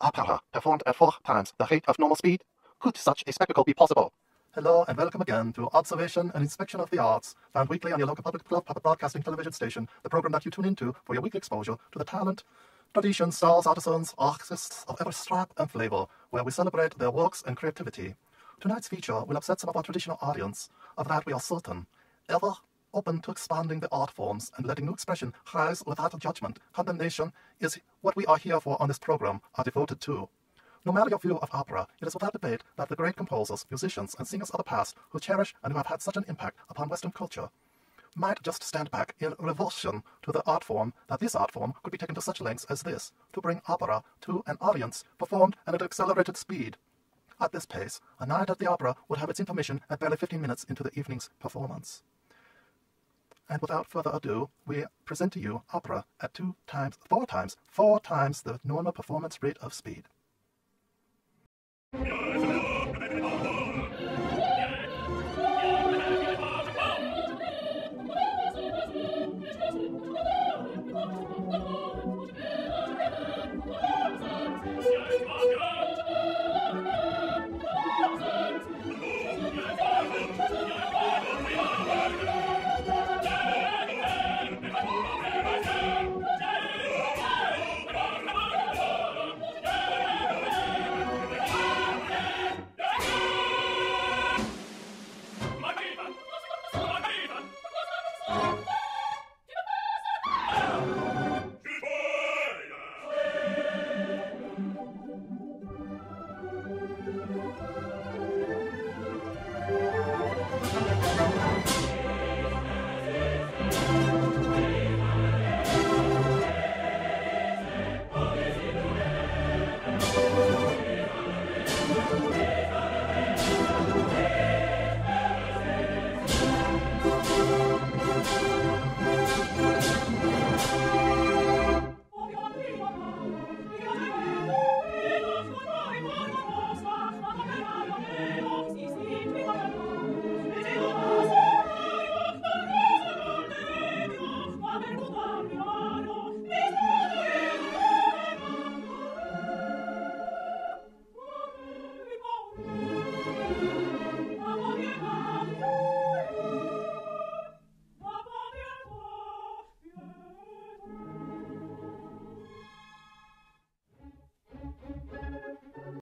Apara performed at 4 times the rate of normal speed. Could such a spectacle be possible? Hello and welcome again to Observation and Inspection of the Arts, found weekly on your local public broadcasting television station, the program that you tune into for your weekly exposure to the talent, traditions, styles, artisans, artists of every stripe and flavor, where we celebrate their works and creativity. Tonight's feature will upset some of our traditional audience, of that we are certain, ever open to expanding the art forms and letting new expression rise without judgment. Condemnation is what we are here for on this program, are devoted to. No matter your view of opera, it is without debate that the great composers, musicians, and singers of the past who cherish and who have had such an impact upon Western culture might just stand back in revulsion to the art form that this art form could be taken to such lengths as this to bring opera to an audience performed at an accelerated speed. At this pace, a night at the opera would have its intermission at barely 15 minutes into the evening's performance. And without further ado, we present to you opera at 4 times the normal performance rate of speed.